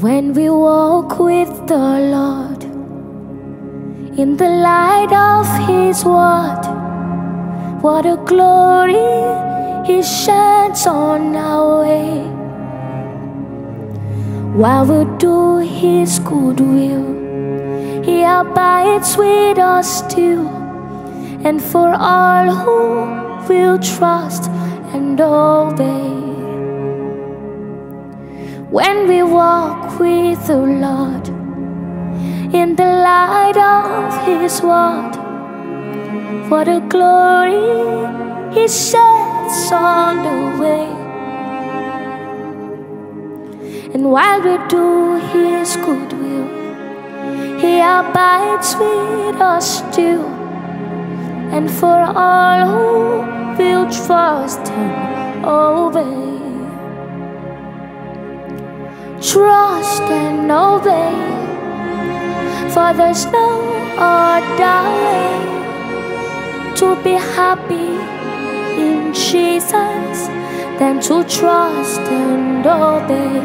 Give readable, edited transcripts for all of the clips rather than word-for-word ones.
When we walk with the Lord in the light of His word, what a glory He sheds on our way. While we do His good will, He abides with us still, and for all who will trust and obey. When we walk with the Lord in the light of His word, what a glory He sheds on the way. And while we do His good will, He abides with us still, and for all who will trust and obey. Trust and obey, for there's no other way to be happy in Jesus than to trust and obey.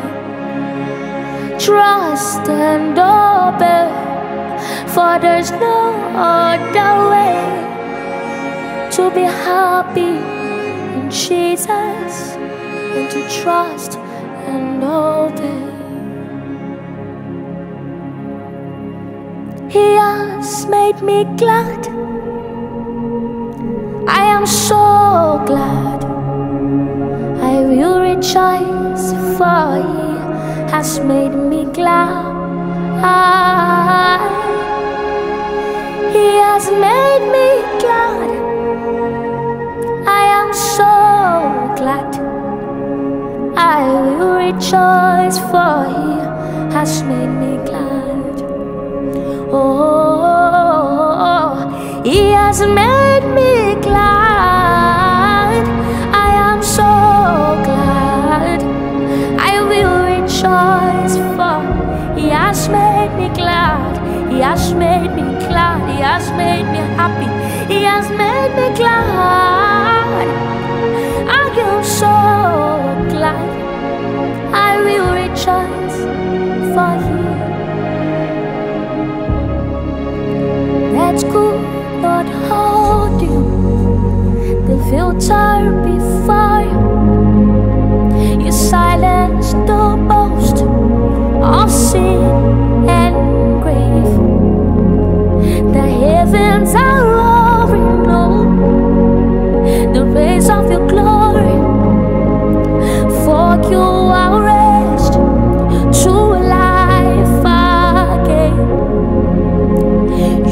Trust and obey, for there's no other way to be happy in Jesus than to trust and obey. He has made me glad, I am so glad. I will rejoice, for He has made me glad. He has made me glad, I am so glad. I will rejoice, for He has made me glad. Oh, He has made me glad, I am so glad. I will rejoice, for He has made me glad. He has made me glad, He has made me happy. He has made me glad, I am so glad. I will rejoice, for He that could not hold you, the future before you. You silenced the boast of sin and grave. The heavens are roaring on the praise of your glory. You are raised to life again.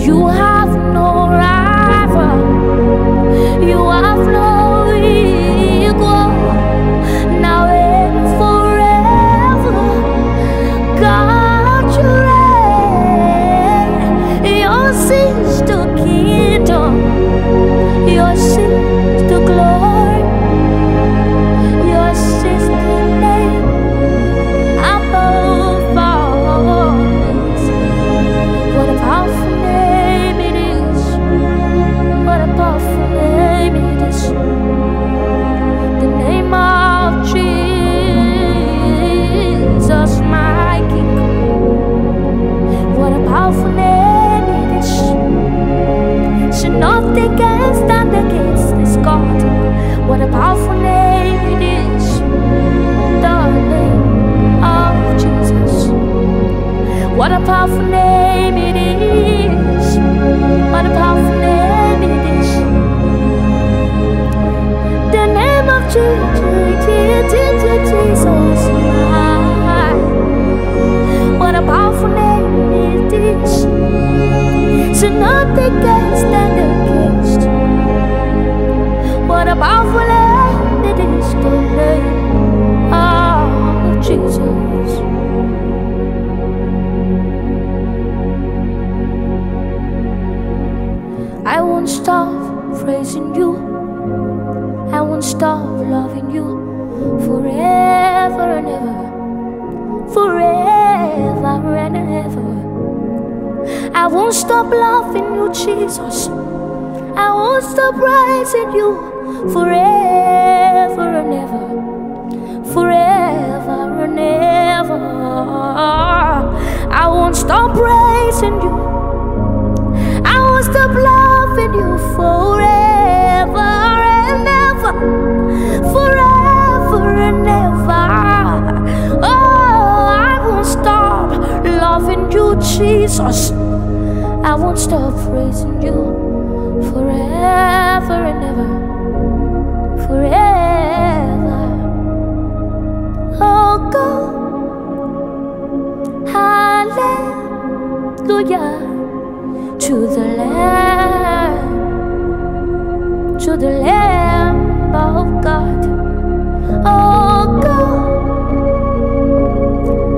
You have no rival, you have no equal, now and forever. God, you reign. Yours is the kingdom, yours is the glory. Nothing can stand against this God. What a powerful name it is, the name of Jesus. What a powerful name it is, what a powerful name it is, the name of Jesus. What a powerful name it is, so nothing can stand against. What a powerful name it is, the name of Jesus. I won't stop praising You, I won't stop loving You, forever and ever, forever and ever. I won't stop loving You, Jesus, I won't stop praising You, forever and ever, forever and ever. won't stop praising you. I will stop loving you forever and ever, forever and ever. Oh, I won't stop loving you, Jesus. I won't stop praising you forever and ever, forever. Oh God, hallelujah to the Lamb, to the Lamb of God. Oh God,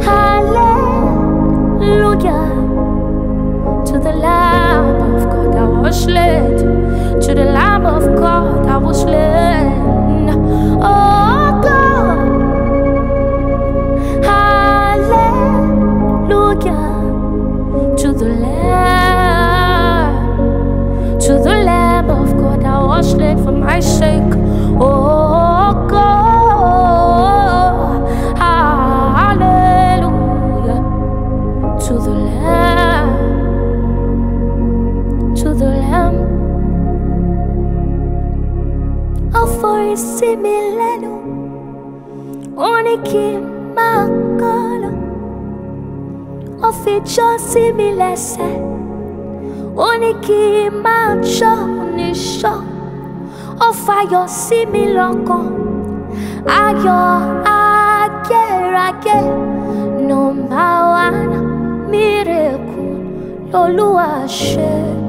hallelujah to the Lamb of God. I was led to the Lamb of God. I was led. Oh God, hallelujah to the Lamb, to the Lamb of God. I was led for my sake. Oh God, hallelujah to the Lamb, to the Lamb. Oh, for similano, oniki makolo. Oh, for just similese, oniki machonisho. Oh, for your similoko, ayo agerage. Number one miracle, Oluwa ṣe.